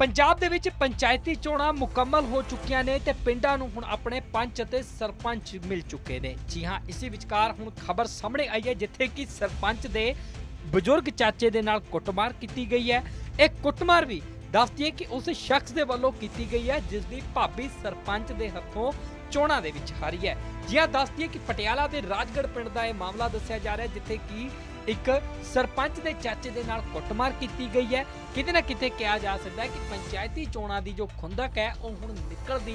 पंजाब दे विच पंचायती चोणां मुकम्मल हो चुकियां ने ते पिंडां नूं हुण अपने पंच ते सरपंच मिल चुके ने। जी हाँ, इसी विचकार हुण खबर सामने आई है जिथे कि सरपंच दे बजुर्ग चाचे दे नाल कुटमार कीती गई है। ये कुटमार भी दसदिए कि उस शख्स दे वल्लों कीती गई है जिसकी भाभी सरपंच दे हत्थों चोणां दे विच हारी है। जी हाँ, दसदिए कि पटियाला दे राजगढ़ पिंड दा यह मामला दस्सिया जा रहा है जिथे कि एक सरपंच दे चाचे दे नाल कुटमार की गई है। किते ना किते कहा जा सकता है कि पंचायती चोणां दी जो खुंदक है वो हुण निकलदी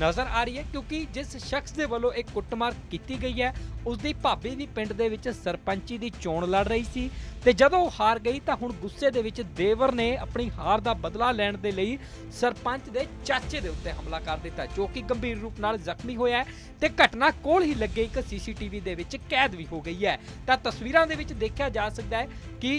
नज़र आ रही है, क्योंकि जिस शख्स दे वल्लों एक कुटमार की गई है उसकी भाभी भी पिंड दे विच सरपंची दी चोण लड़ रही सी ते जदों हार गई तां हुण गुस्से दे विच देवर ने अपनी हार दा बदला लैण दे लई सरपंच दे चाचे दे उत्ते हमला कर दिता जो कि गंभीर रूप नाल जख्मी होया है ते घटना कोल ही लगे एक सीसीटीवी दे विच कैद भी हो गई है। तां तस्वीरां दे विच देखा जा सकता है कि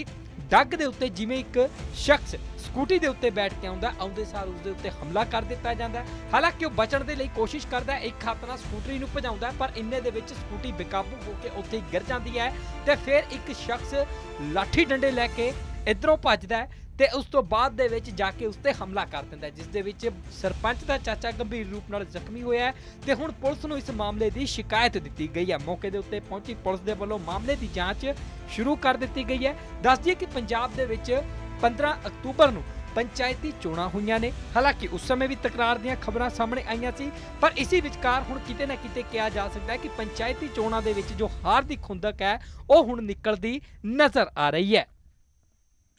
डग दे उत्ते जिवें एक शख्स स्कूटी दे उत्ते बैठ के आउंदा आउंदे सार उसदे उत्ते हमला कर दिता जांदा है। हालांकि वो बचण दे लई कोशिश करदा है, एक हत्थ नाल स्कूटरी नूं भजाउंदा पर इन्ने दे विच स्कूटी बेकाबू हो के उत्थे गिर जांदी है ते फिर एक शख्स लाठी डंडे लैके इधरों भजदा है ते उस तो बाद दे विच जाके उसते हमला कर दिंदा जिस दे विच सरपंच दा चाचा गंभीर रूप नाल जख्मी होया है ते हुण पुलिस नूं इस मामले दी शिकायत दित्ती गई है। मौके दे उत्ते पहुंची पुलिस दे वल्लों मामले दी जांच शुरू कर दित्ती गई है। दस दिए कि पंजाब दे विच 15 अक्तूबर नूं पंचायती चोणां हुईयां ने। हालांकि उस समय भी तकरार दीयां खबरां सामने आईयां सी पर इसी विचकार हुण किते ना किते कहा जा सकता है कि पंचायती चोणां दे विच जो हार दी खुंदक है वो हुण निकलदी नज़र आ रही है।